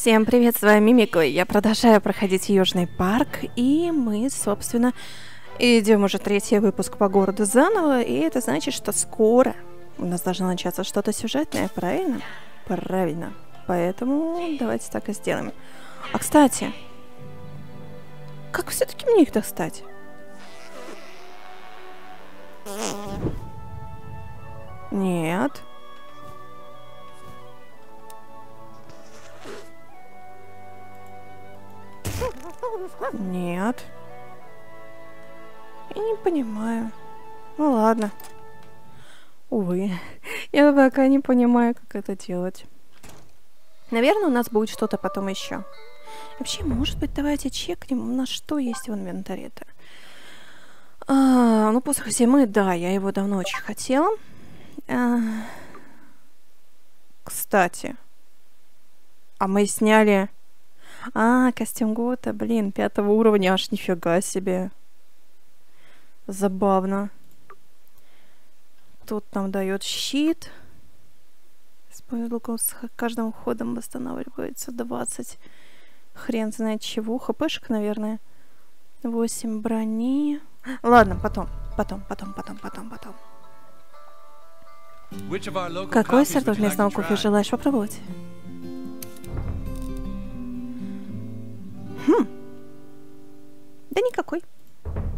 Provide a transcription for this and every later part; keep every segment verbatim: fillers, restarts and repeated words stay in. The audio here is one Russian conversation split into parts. Всем привет, с вами Mimiko. Я продолжаю проходить Южный Парк, и мы, собственно, идем уже третий выпуск по городу заново, и это значит, что скоро у нас должно начаться что-то сюжетное, правильно? Правильно. Поэтому давайте так и сделаем. А, кстати, как все-таки мне их достать? Нет. Нет. Я не понимаю. Ну ладно. Увы. Я пока не понимаю, как это делать. Наверное, у нас будет что-то потом еще. Вообще, может быть, давайте чекнем, у нас что есть в инвентаре-то. А, ну, посох зимы, да, я его давно очень хотела. А, кстати. А мы сняли... А, костюм Гота, блин, пятого уровня, аж нифига себе. Забавно. Тут нам дает щит. С повезлоком с каждым ходом восстанавливается двадцать. Хрен знает чего. ХПшек, наверное. восемь брони. Ладно, потом, потом, потом, потом, потом, потом. Какой сортов местного кофе желаешь попробовать? Хм. Да никакой.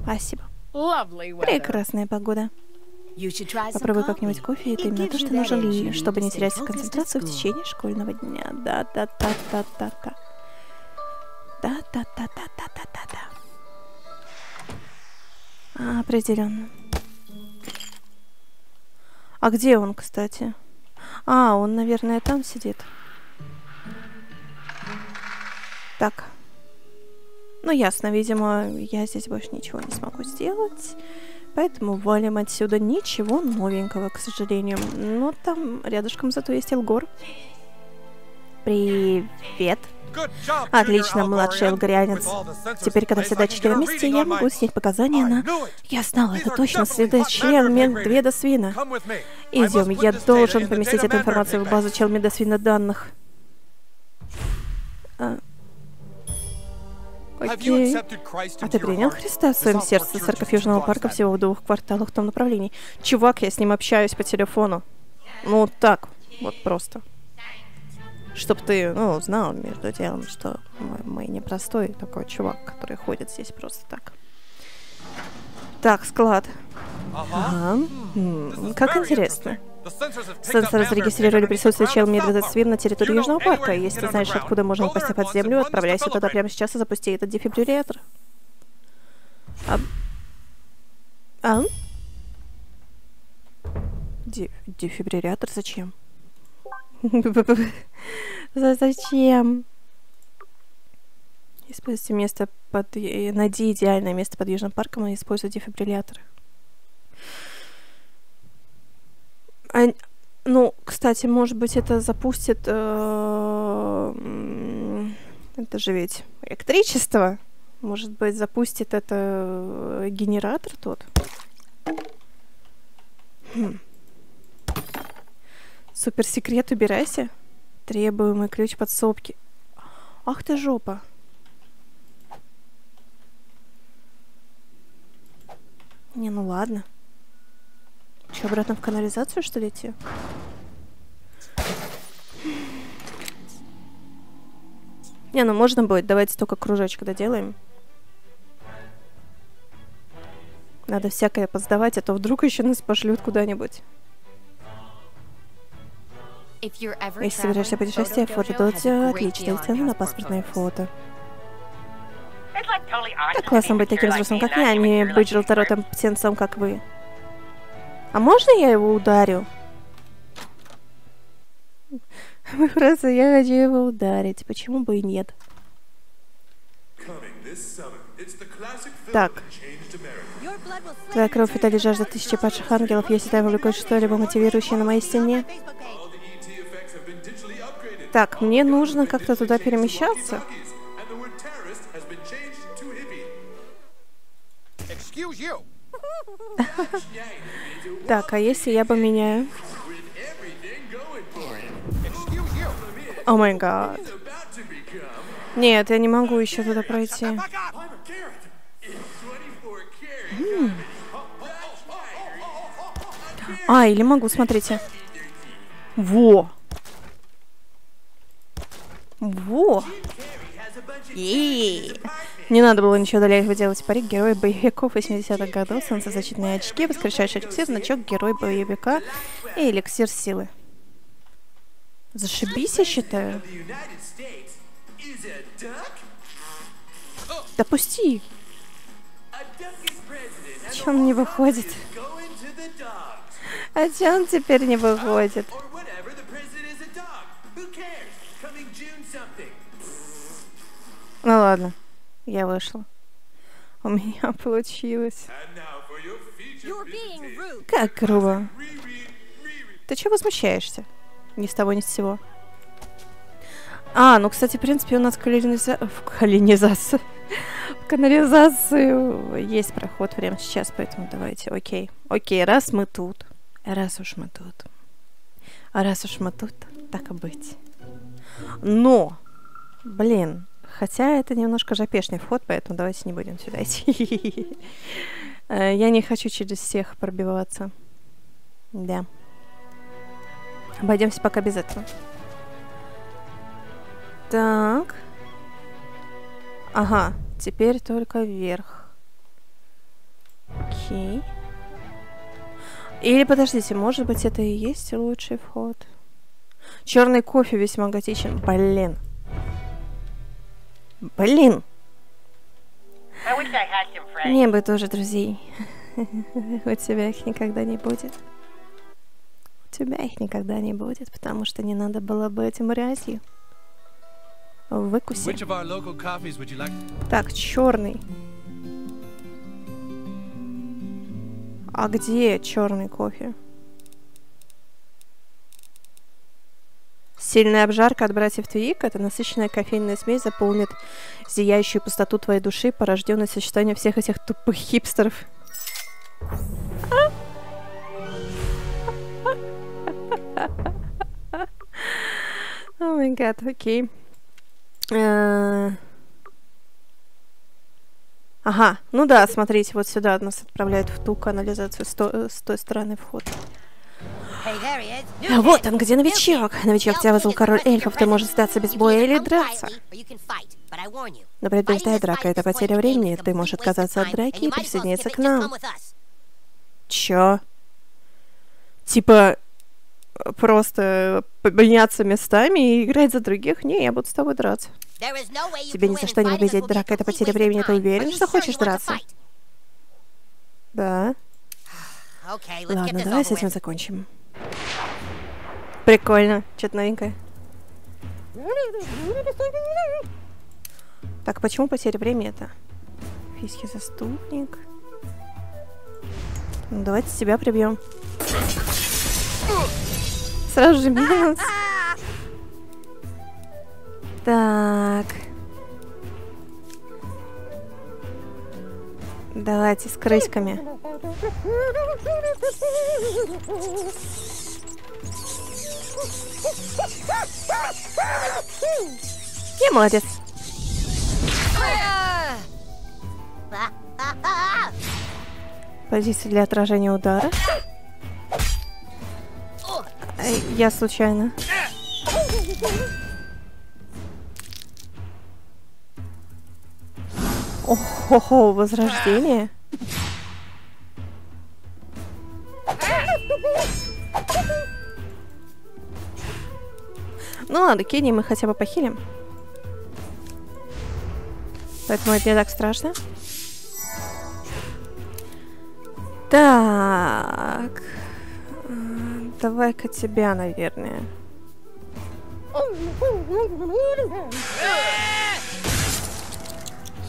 Спасибо. Прекрасная погода. Попробуй как-нибудь кофе, это именно то, что нужно, чтобы не терять концентрацию в течение школьного дня. Да-да-да-да-да-да. Да-да-да-да-да-да-да. Определенно. А где он, кстати? А, он, наверное, там сидит. Так. Ну, ясно, видимо, я здесь больше ничего не смогу сделать. Поэтому валим отсюда, ничего новенького, к сожалению. Но там рядышком зато есть Элгор. Привет. Отлично, младший элгорианец. Теперь, когда все датчики на месте, я могу снять показания на... Я знала, это точно следы Чел Меда Свина. Идем, я должен поместить эту информацию в базу Чел Меда Свина данных. А... Окей. А ты принял Христа в своем сердце? Церковь Южного Парка всего в двух кварталах в том направлении. Чувак, я с ним общаюсь по телефону. Ну, так, вот просто. Чтоб ты, ну, знал между делом, что мы, мы не простой такой чувак, который ходит здесь просто так. Так, склад. Ага. М-м, как интересно. Сенсоры зарегистрировали присутствие Чел Меда Свина на территории Южного Парка. Если ты знаешь, откуда можно попасть под землю, отправляйся туда прямо сейчас и запусти этот дефибриллятор. А? А? Де дефибриллятор? Зачем? Зачем? Используйте место под... Найди идеальное место под Южным Парком и используй дефибриллятор. А, ну, кстати, может быть, это запустит... Э, это же ведь электричество. Может быть, запустит это генератор тот. Хм. Суперсекрет, убирайся. Требуемый ключ подсобки. Ах ты жопа. Не, ну ладно. Че, обратно в канализацию, что ли, идти? Не, ну можно будет. Давайте только кружочек доделаем. Надо всякое поздавать, а то вдруг еще нас пошлют куда-нибудь. Если собираешься путешествие, фото Додзио отлично сделано на паспортное фото. Так классно быть таким взрослым, как я, а не быть желторотым птенцом, как вы. А можно я его ударю? Просто я хочу его ударить. Почему бы и нет? Так. Твоя кровь — это ли жажда тысячи падших ангелов, если ты увлекаешь что-либо мотивирующее на моей стене? Так, мне нужно как-то туда перемещаться. Так, а если я поменяю? О май гад. Нет, я не могу еще туда пройти. М-м. А, или могу, смотрите. Во! Во! И не надо было ничего для этого делать. Парик герой боевиков восьмидесятых годов, солнцезащитные очки, воскрешающий эликсир, значок герой боевика и эликсир силы. Зашибись, я считаю. Да пусти! Чё он не выходит? А чё он теперь не выходит? Ну ладно, я вышла. У меня получилось. Как грубо. Ты чего возмущаешься? Ни с того, ни с сего. А, ну, кстати, в принципе, у нас колониза... в колонизации... в канализации есть проход прямо сейчас, поэтому давайте, окей. Окей, раз мы тут, раз уж мы тут, а раз уж мы тут, так и быть. Но, блин, хотя это немножко жопешный вход, поэтому давайте не будем сюда идти. Я не хочу через всех пробиваться. Да. Обойдемся пока без этого. Так. Ага, теперь только вверх. Окей. Или подождите, может быть, это и есть лучший вход. Черный кофе весьма готичен. Блин. Блин. Мне бы тоже друзей. У тебя их никогда не будет. Тебя их никогда не будет, потому что не надо было бы этим грязью выкусить. Like? Так, черный. А где черный кофе? Сильная обжарка от братьев Твик. Это насыщенная кофейная смесь заполнит зияющую пустоту твоей души, порожденную сочетанием всех этих тупых хипстеров. О май гад, окей. Ага, ну да, смотрите, вот сюда нас отправляют в ту канализацию с, то, с той стороны входа. А вот он, где новичок. Новичок, тебя вызвал король эльфов, ты можешь сдаться без боя или драться. Но предупреждая, драка — это потеря времени, ты можешь отказаться от драки и присоединиться к нам. Чё? Типа... просто поменяться местами и играть за других? Не, я буду с тобой драться. Тебе ни за что не победить. Драка — это потеря времени. Ты уверен, что хочешь драться? Да. Ладно, давай с этим закончим. Прикольно. Что-то новенькое. Так, почему потеря времени-то? Фиски заступник. Ну, давайте себя прибьем. Сразу же минус. Так. Давайте с крысками. Я молодец. Позиция для отражения удара. Я случайно. Охо-хо, возрождение. Ну ладно, Кенни мы хотя бы похилим. Поэтому это не так страшно. Так... давай-ка тебя, наверное.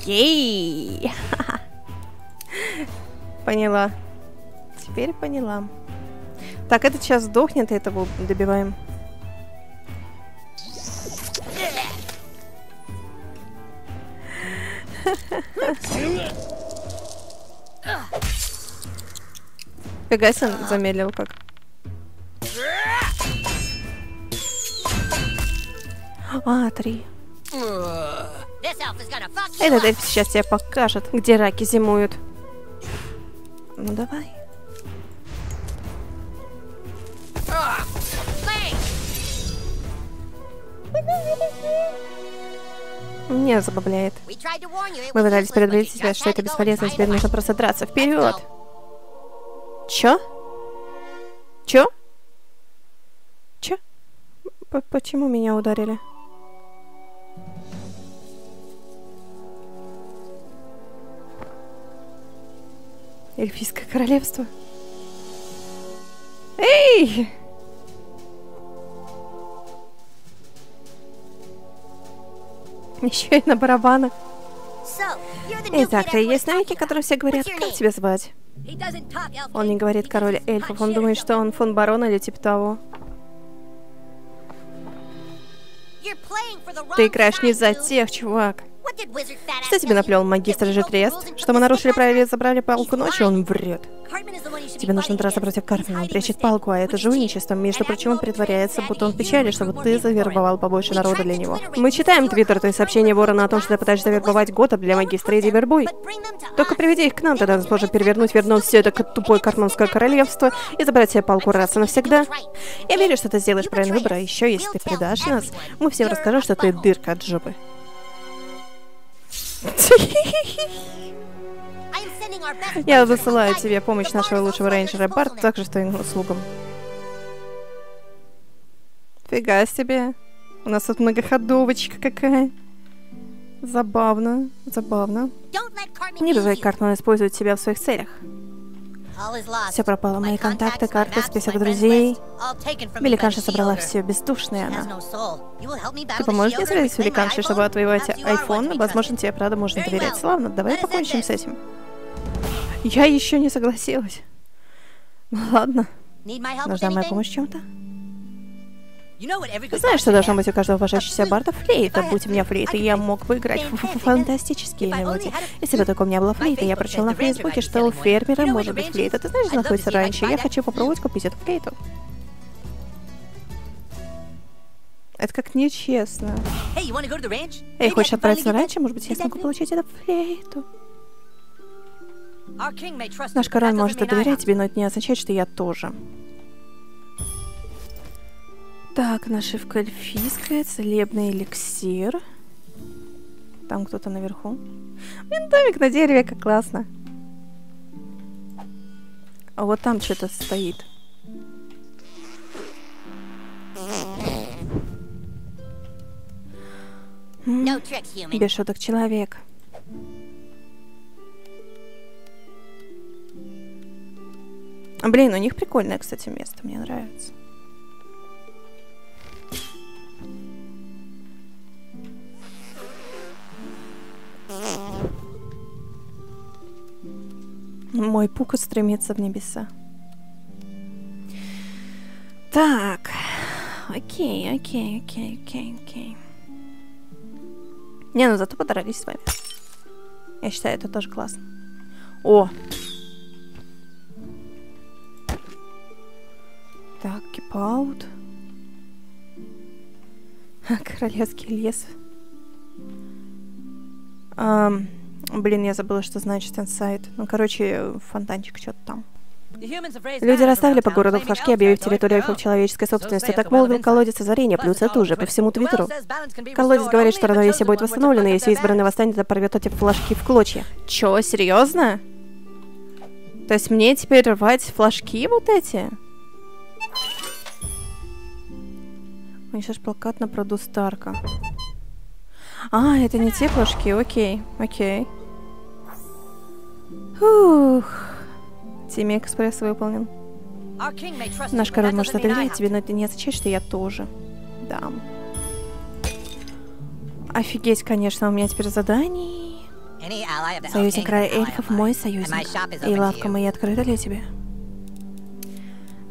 Ей! Поняла. Теперь поняла. Так, этот сейчас сдохнет, и этого добиваем. Пегасин замедлил как. А, три. Этот эльф сейчас тебе покажет, где раки зимуют. Ну давай. Меня забавляет. Мы пытались предупредить тебя, что это бесполезно, теперь нужно просто драться. Вперед! Чё? Чё? Чё? П Почему меня ударили? Эльфийское королевство. Эй! Еще и на барабанах. Итак, ты есть новенький, которые все говорят, как тебя звать? Он не говорит король эльфов, он думает, что он фон барон или типа того. Ты играешь не за тех, чувак. Что тебе наплел магистр Житрест? Что мы нарушили правила и забрали палку ночи? Он врет. Тебе нужно драться против Кармена. Он прячет палку, а это жульничество. Между прочим, он притворяется, будто он в печали, чтобы ты завербовал побольше народа для него. Мы читаем твиттер, то есть сообщение ворона о том, что ты пытаешься завербовать Гота для магистра. Иди вербуй. Только приведи их к нам, тогда сможем перевернуть, вернуть все это тупое картманское королевство и забрать себе палку раз и навсегда. Я верю, что ты сделаешь правильный выбор, а еще если ты предашь нас, мы всем расскажем, что ты дырка от жопы. Я засылаю тебе помощь нашего лучшего рейнджера Барт, также что и услугам. Фига себе. У нас тут многоходовочка какая. Забавно, забавно. Не давай Картман использовать себя в своих целях. Все пропало. Мои контакты, карты, список друзей. Великанша собрала все, бездушная она. Ты поможешь мне связать с великаншей, чтобы отвоевать айфон? Возможно, тебе правда можно доверять. Славно, давай покончим с этим. Я еще не согласилась. Ну ладно. Нужна моя помощь чем-то? Знаешь, что должно быть у каждого уважающегося барда? Флейта. Будь у меня флейта, я мог бы играть в фантастические мелодии. Если бы только у меня была флейта, я прочел на фейсбуке, что у фермера может быть флейта. Ты знаешь, находится раньше. Я хочу попробовать купить эту флейту. Это как нечестно. Эй, хочешь отправиться на раньше? Может быть, я смогу получить эту флейту? Наш король может и доверять тебе, но это не означает, что я тоже. Так, нашивка эльфийская, целебный эликсир. Там кто-то наверху. Блин, домик на дереве, как классно. А вот там что-то стоит. No, без шуток, человек. А, блин, у них прикольное, кстати, место, мне нравится. Мой пука стремится в небеса. Так. Окей, окей, окей, окей, окей. Не, ну зато подрались с вами. Я считаю, это тоже классно. О! Так, кипаут. Королевский лес. Um, блин, я забыла, что значит инсайд. Ну, короче, фонтанчик что-то там. Люди расставили по городу флажки, объявив территорию эльфов человеческой собственностью. Так молвил колодец озарения, плюс это уже по всему твиттеру. Колодец говорит, что равновесие будет восстановлено, если избранный восстанет, то порвет эти флажки в клочья. Чё, серьезно? То есть мне теперь рвать флажки вот эти? Уничтожь плакат на пруду Старка. А, это не те флажки, окей, окей. Фух. Тимми экспресс выполнен. Наш король может доверять тебе, но это не означает, что я тоже. Да. Офигеть, конечно, у меня теперь заданий. Союзник короля эльфов, мой союзник. И лавка моя открыта для тебя.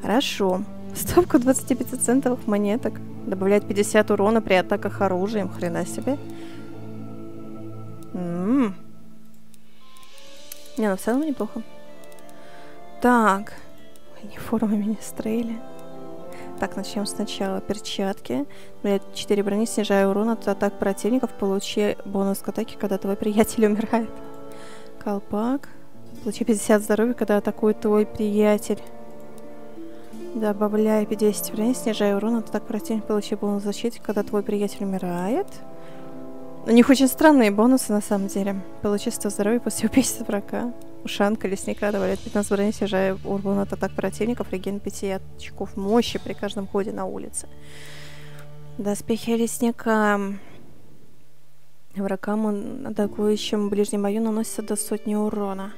Хорошо. Ставку двадцать пять центовых монеток. Добавляет пятьдесят урона при атаках оружием. Хрена себе. М-м-м. Не, ну в целом неплохо. Так. Униформа министреля. Так, начнем сначала перчатки. четыре брони, снижая урон от атак противников, получи бонус к атаке, когда твой приятель умирает. Колпак. Получи пятьдесят здоровья, когда атакует твой приятель. Добавляй десять брони, снижая урон от атак противника, получи бонус защиты, когда твой приятель умирает. У них очень странные бонусы на самом деле. Получи сто здоровья после убийства врага. Ушанка лесника добавляет пятнадцать брони, снижая урон от атак противников, реген пять очков мощи при каждом ходе на улице. Доспехи лесника. Врагам, атакующим в ближнем бою, наносится до сотни урона.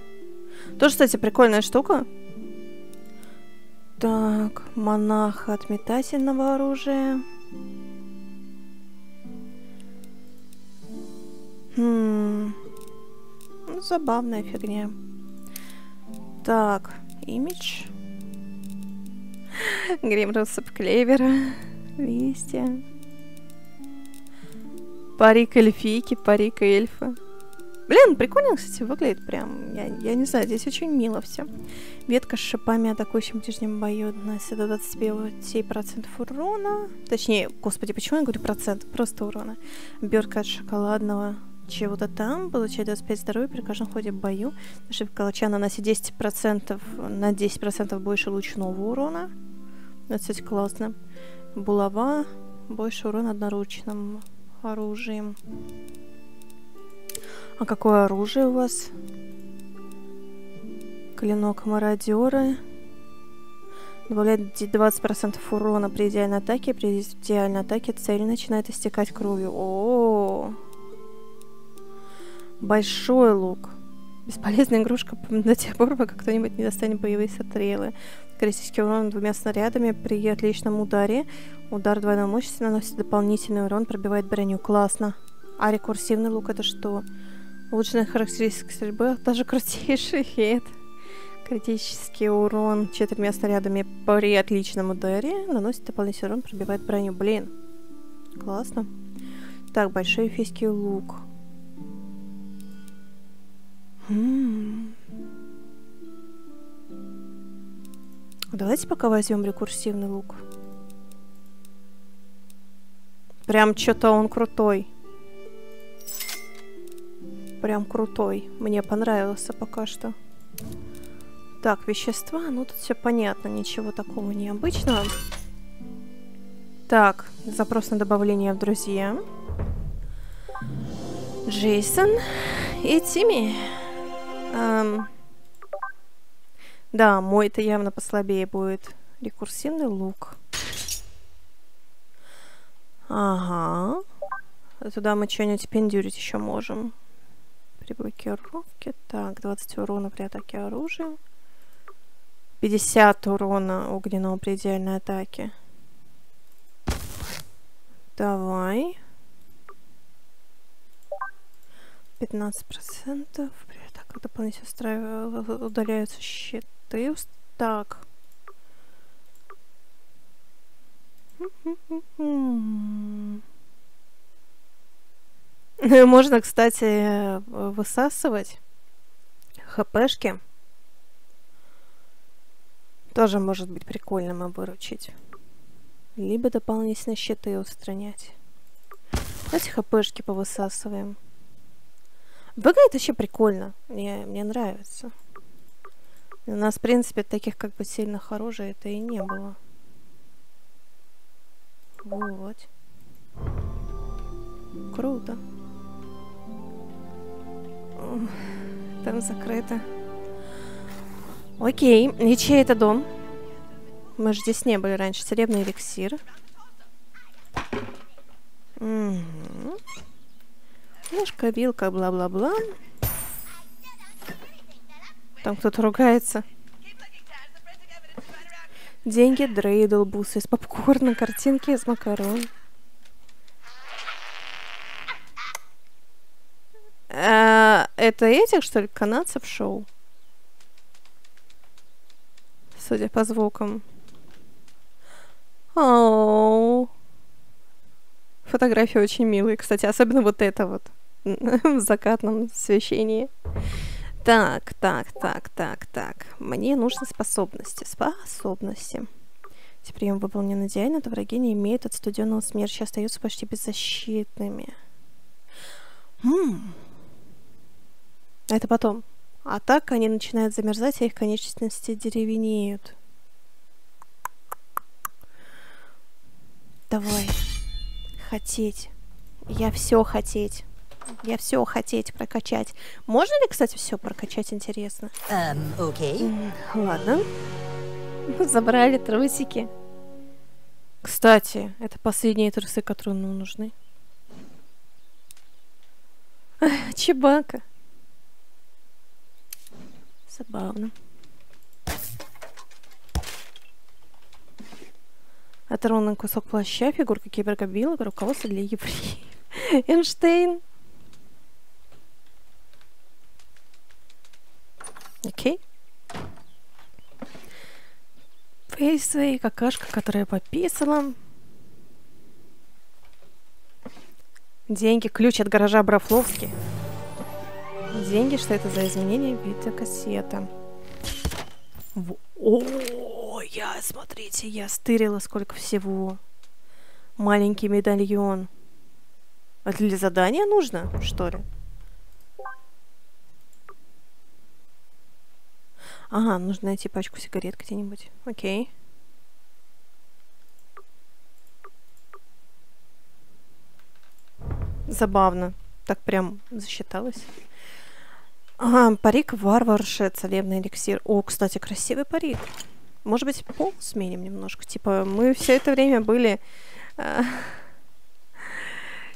Тоже, кстати, прикольная штука. Так, монаха от метательного оружия. Хм... Ну, забавная фигня. Так, имидж. Грим рассып клевера. Листья. Парик эльфийки, парик эльфа. Блин, прикольно, кстати, выглядит прям. Я, я не знаю, здесь очень мило все. Ветка с шипами, атакующим в ближнем бою, наносит до двадцати пяти процентов урона. Точнее, господи, почему я говорю процент? Просто урона. Бёрка от шоколадного чего-то там, получает двадцать пять здоровья при каждом ходе в бою. Ошибка калача, наносит десять процентов, на десять процентов больше лучного урона. Это, кстати, классно. Булава, больше урона одноручным оружием. А какое оружие у вас? Клинок мародера. Добавляет двадцать процентов урона при идеальной атаке. При идеальной атаке цель начинает истекать кровью. О, -о, -о. Большой лук. Бесполезная игрушка до тех пор, пока кто-нибудь не достанет боевые стрелы. Критический урон двумя снарядами при отличном ударе. Удар двойной мощности наносит дополнительный урон, пробивает броню. Классно. А рекурсивный лук это что? Улучшенная характеристика стрельбы, даже крутейший хит. Критический урон четырьмя снарядами при отличном ударе наносит дополнительный урон, пробивает броню. Блин, классно. Так, большой эльфийский лук. М-м-м. Давайте пока возьмем рекурсивный лук. Прям что-то он крутой. Прям крутой. Мне понравился пока что. Так, вещества. Ну, тут все понятно. Ничего такого необычного. Так, запрос на добавление в друзья. Джейсон и Тимми. Эм. Да, мой-то явно послабее будет. Рекурсивный лук. Ага. Туда мы что-нибудь пиндюрить еще можем. При блокировке. Так, двадцать урона при атаке оружия. пятьдесят урона огненного при идеальной атаке. Давай. пятнадцать процентов. При атаке дополнительно устраив... удаляются щиты. Так. Можно, кстати, высасывать хпшки. Тоже может быть прикольным выручить. Либо дополнительно щиты устранять. Давайте хпшки повысасываем. Выглядит вообще прикольно. Мне, мне нравится. У нас, в принципе, таких как бы сильных оружий это и не было. Вот. Круто. Там закрыто. Окей, и чей это дом? Мы же здесь не были раньше. Серебряный эликсир. Угу. Ножка, вилка, бла-бла-бла. Там кто-то ругается. Деньги, дрейдл, бусы из попкорна, картинки из макарон. А, это этих, что ли, канадцев шоу? Судя по звукам. Оу. Фотографии очень милые, кстати. Особенно вот это вот. В закатном освещении. Так, так, так, так, так. Мне нужны способности. Способности. Если прием выполнен идеально, то враги не имеют от студенного смерча, остаются почти беззащитными. Хм. Это потом. А так они начинают замерзать, а их конечности деревенеют. Давай. Хотеть. Я все хотеть. Я все хотеть прокачать. Можно ли, кстати, все прокачать, интересно? Um, okay. Ладно. Забрали трусики. Кстати, это последние трусы, которые нам нужны. Чебака. Забавно. Оторванный кусок плаща, фигурка кибергобилок, руководство для евреев. Эйнштейн. Окей. Фейсы, какашка, которая пописала. Деньги, ключ от гаража Брафловски. Деньги, что это за изменение? Видеокассета. О, я, смотрите, я стырила сколько всего. Маленький медальон. А для задания нужно, что ли? Ага, нужно найти пачку сигарет где-нибудь. Окей. Забавно. Так прям засчиталось. Ага, парик варварше, целебный эликсир. О, кстати, красивый парик. Может быть, пол сменим немножко. Типа, мы все это время были... Э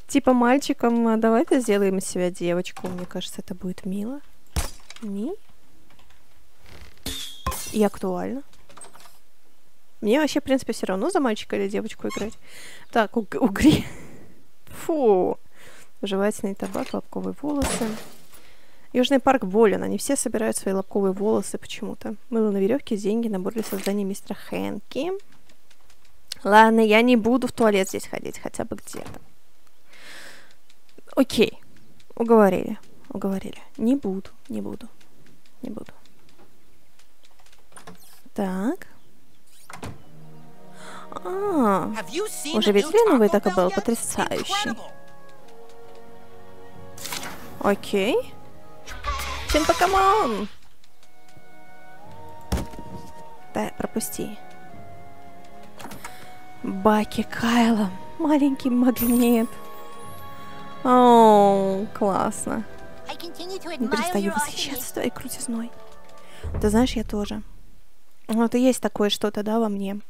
Типа мальчиком, давай-ка сделаем из себя девочку. Мне кажется, это будет мило. Ми. И актуально. Мне вообще, в принципе, все равно за мальчика или девочку играть. Так, угри. Фу. Жевательный табак, лобковые волосы. Южный парк болен. Они все собирают свои лобковые волосы почему-то. Мыло на веревке, деньги, набор для создания мистера Хэнки. Ладно, я не буду в туалет здесь ходить, хотя бы где-то. Окей, уговорили, уговорили. Не буду, не буду, не буду. Так. А, уже видели новый Taco Bell? Потрясающий. Окей. Чем покамон? Да, пропусти. Баки Кайла, маленький магнит. Оу, классно. Не перестаю восхищаться твоей крутизной. Ты знаешь, я тоже. Вот и есть такое что-то, да, во мне.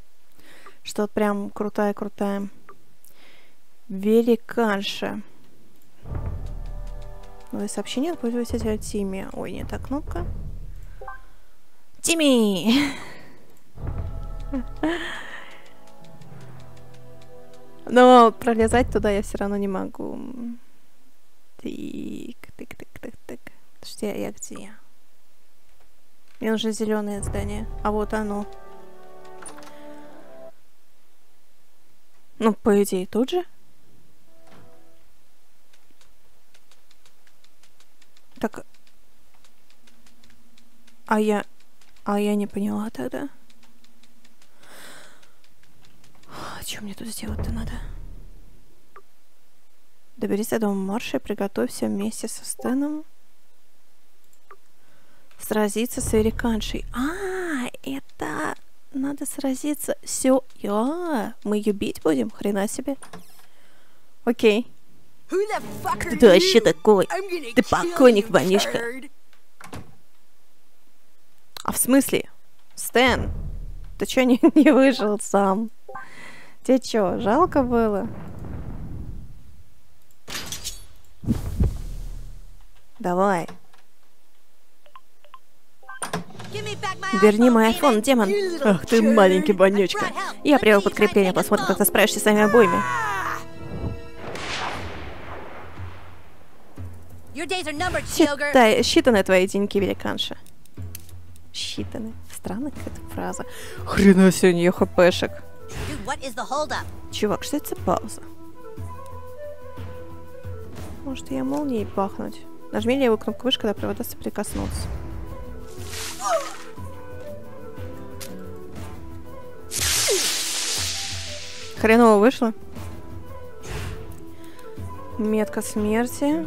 Что прям крутая-крутая. Великанша. Новое сообщение от пользователя Тимми. Ой, не та кнопка. Тимми! Но пролезать туда я все равно не могу. Тик, тик, тик, тик, тик. Что я, я где я? Мне нужно зеленое здание. А вот оно. Ну, по идее, тут же. Так. А я... А я не поняла тогда. Что мне тут сделать-то надо? Доберись до дома Марша и приготовься вместе со Стэном сразиться с Эриканшей. А, это надо сразиться. Все, я, мы ее бить будем, хрена себе. Окей. Кто ты вообще такой? Ты покойник, вонишка. А в смысле? Стэн, ты что не, не выжил сам? Тебе чё, жалко было? Давай. Верни мой айфон, демон. Ах ты маленький вонючка. Я привел подкрепление, посмотрим, как ты справишься с нами обоими. Считай, считаны твои деньки, великанша. Считаны. Странная какая-то фраза. Хрена себе у неё хпшек. Чувак, что это за пауза? Может, я молнией пахнуть? Нажми левую кнопку мыши, когда провода соприкоснутся. Хреново вышло. Метка смерти.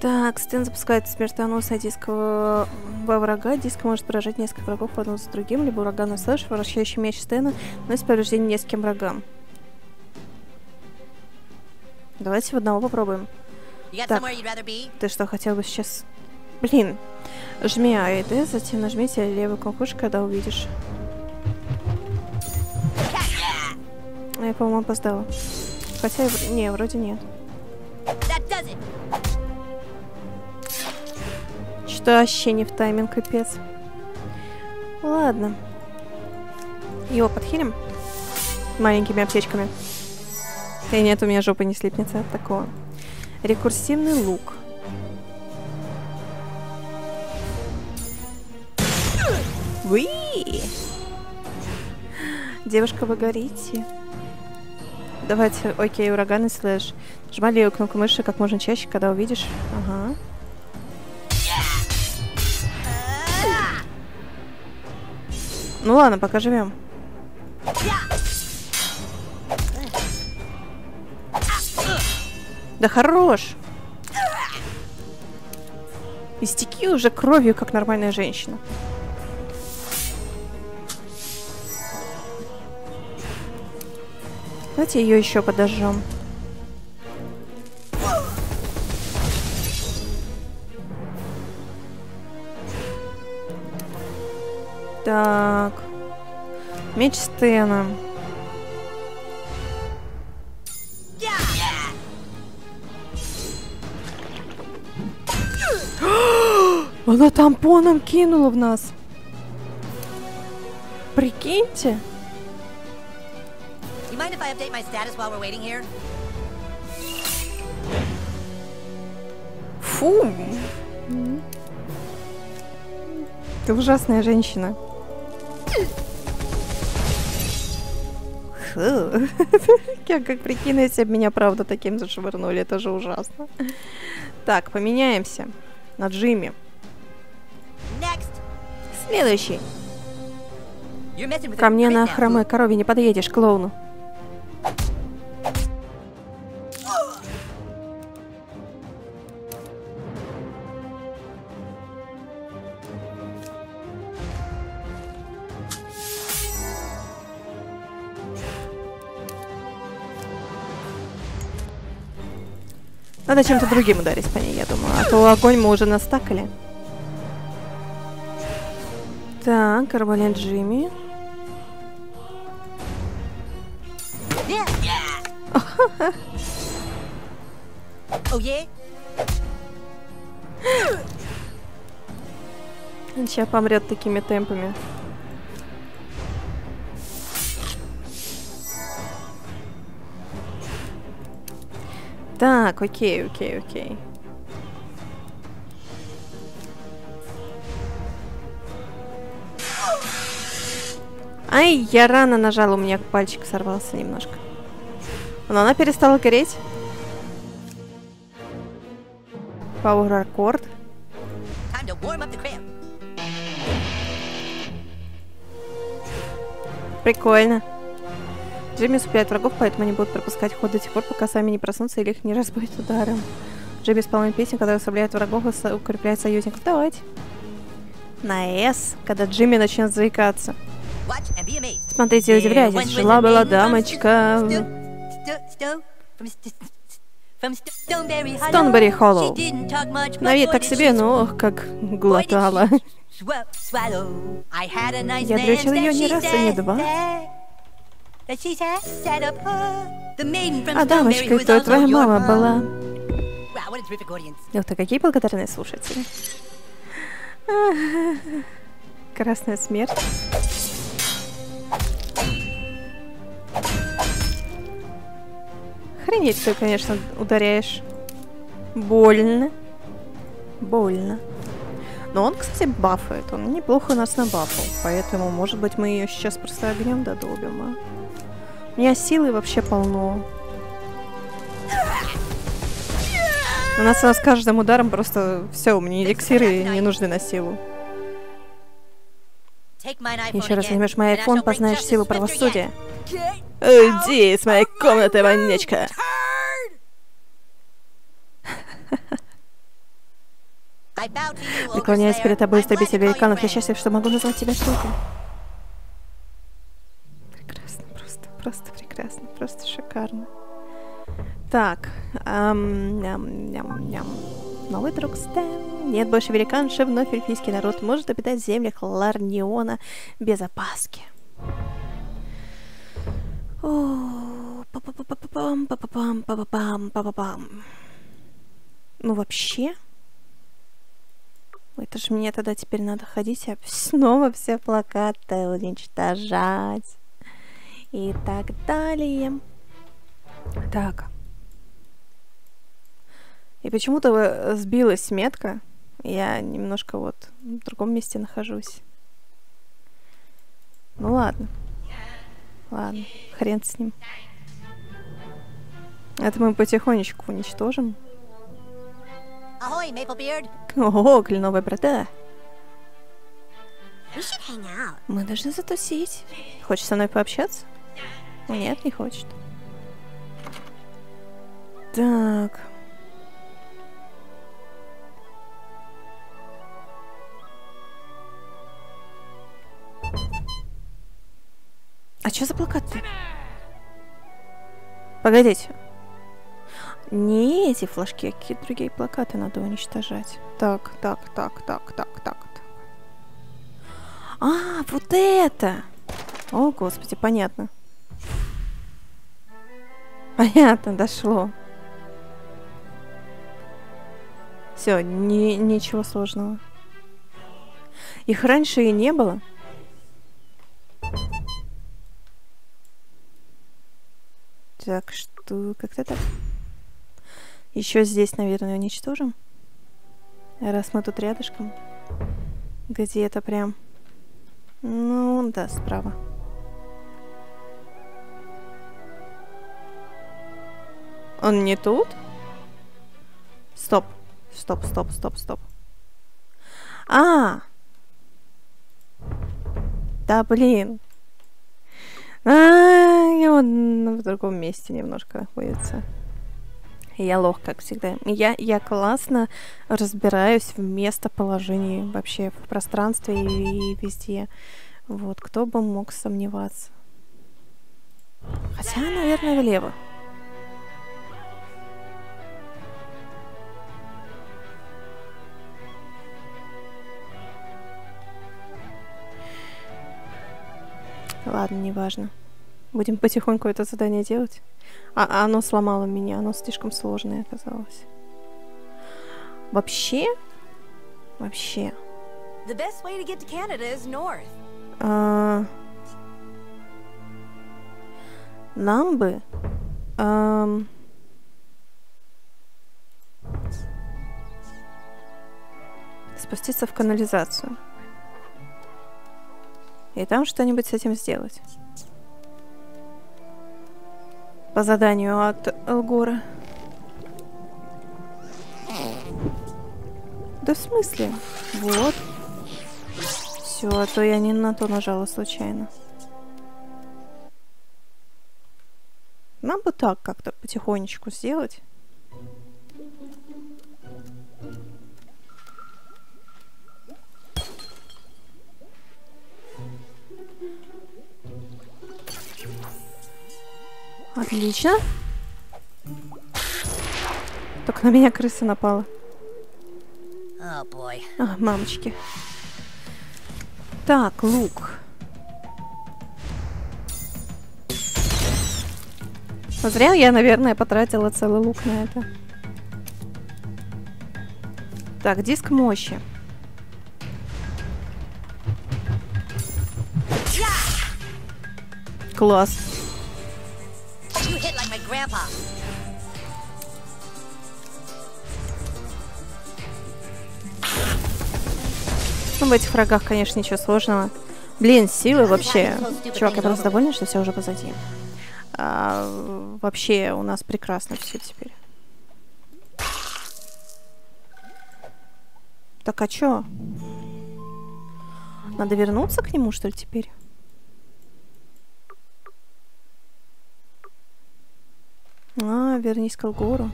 Так, Стэн запускает смертоносное диск во врага. Диск может поражать несколько врагов по одному за другим, либо ураганный слэш, вращающий меч Стэна, носит повреждение нескольким врагам. Давайте в одного попробуем. Так, ты что, хотел бы сейчас... Блин. Жми А и Д, затем нажмите левую кнопочку, когда увидишь. Я, по-моему, опоздала. Хотя, не, вроде нет. Что вообще не в тайминг, капец. Ладно. Его подхилим маленькими аптечками. И нет, у меня жопа не слипнется от такого. Рекурсивный лук. Уи! Девушка, вы горите. Давайте, окей, ураганный слэш. Нажимай левую кнопку мыши как можно чаще, когда увидишь. Ага. Ну ладно, пока живем. Да хорош! Истеки уже кровью, как нормальная женщина. Давайте ее еще подожжем. Так. Меч Стэна. Она тампоном кинула в нас. Прикиньте. Фу. Ты ужасная женщина. Как прикину, если бы меня правда таким зашвырнули. Это же ужасно. Так, поменяемся на Джимми. Следующий. Ко мне на хромой корове не подъедешь, клоуну. Надо чем-то другим ударить по ней, я думаю. А то огонь мы уже настакали. Так, арбалет Джимми. Он сейчас помрет такими темпами. Так, окей, окей, окей. Ай, я рано нажала, у меня пальчик сорвался немножко. Но она перестала гореть. Power Accord. Прикольно. Джимми спуляет врагов, поэтому они будут пропускать ход до тех пор, пока сами не проснутся или их не разбудит ударом. Джимми исполняет песню, которая ослабляет врагов и укрепляет союзников. Давайте. На С, когда Джимми начнет заикаться. Смотрите, удивляйтесь, жила-была дамочка. Стоунберри Холлоу. На вид так себе, но ох, как глотала. Я дрючил ее не раз и не два. А дамочкой то твоя мама была. Ух ты, какие благодарные слушатели. Красная смерть. Охренеть ты, конечно, ударяешь. Больно. Больно. Но он, кстати, бафает. Он неплохо нас набафал. Поэтому, может быть, мы ее сейчас просто огнем додолбим. А? У меня силы вообще полно. Она с, с каждым ударом просто... Все, мне эликсиры не нужны на силу. Еще раз возьмешь мой айфон, познаешь силу правосудия. Уйди из моей комнаты, вонячка! Преклоняюсь перед тобой, истребитель великанов. Я счастлив, что могу назвать тебя штукой. Прекрасно, просто, просто прекрасно, просто шикарно. Так, эм, ням, ням, ням. Новый друг Стэн. Нет больше великанши, вновь эльфийский народ может обитать в землях Ларниона без опаски. Ну вообще... Это же мне тогда теперь надо ходить и снова все плакаты уничтожать. И так далее. Так. И почему-то сбилась метка. Я немножко вот в другом месте нахожусь. Ну ладно. Ладно, хрен с ним. Это мы потихонечку уничтожим. Ого, кленовая борода. Мы должны затусить. Хочешь со мной пообщаться? Нет, не хочет. Так. А что за плакаты? Погодите. Не эти флажки, а какие-то другие плакаты надо уничтожать. Так, так, так, так, так, так. А, вот это! О, господи, понятно. Понятно, дошло. Все, ни, ничего сложного. Их раньше и не было. Так что, как-то так. Еще здесь, наверное, уничтожим. Раз мы тут рядышком. Где-то прям... Ну, да, справа. Он не тут? Стоп. Стоп, стоп, стоп, стоп. А! Да, блин. А-а-а, он в другом месте немножко находится. Я лох, как всегда. Я, я классно разбираюсь в местоположении вообще в пространстве и, и везде. Вот, кто бы мог сомневаться. Хотя, наверное, влево. Ладно, неважно. Будем потихоньку это задание делать. А оно сломало меня, оно слишком сложное оказалось. Вообще, вообще. А... Нам бы. А... Спуститься в канализацию. И там что-нибудь с этим сделать. По заданию от Элгора. Да в смысле? Вот. Все, а то я не на то нажала случайно. Нам бы так как-то потихонечку сделать. Отлично. Только на меня крыса напала. О, бой. А, мамочки. Так, лук. Зря я, наверное, потратила целый лук на это. Так, диск мощи. Класс. Ну, в этих врагах, конечно, ничего сложного. Блин, силы вообще. Чувак, я просто довольна, что все уже позади. А, вообще, у нас прекрасно все теперь. Так, а чё? Надо вернуться к нему, что ли, теперь? А, вернись к Элгору.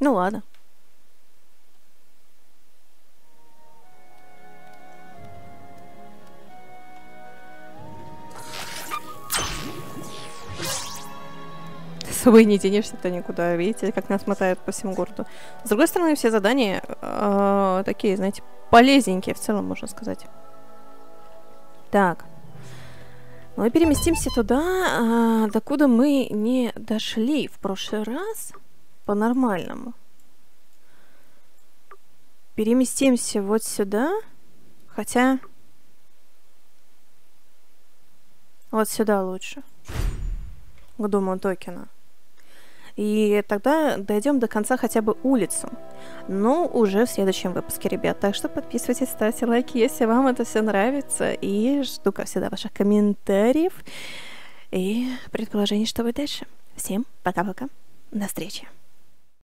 Ну ладно. Ты с собой не денешься-то никуда. Видите, как нас мотают по всему городу. С другой стороны, все задания э, такие, знаете, полезненькие в целом, можно сказать. Так. Мы переместимся туда, э, докуда мы не дошли в прошлый раз. По-нормальному. Переместимся вот сюда. Хотя... Вот сюда лучше. К дому Докина. И тогда дойдем до конца хотя бы улицу. Но уже в следующем выпуске, ребят. Так что подписывайтесь, ставьте лайки, если вам это все нравится. И жду, как всегда, ваших комментариев и предположений, что будет дальше. Всем пока-пока. До встречи.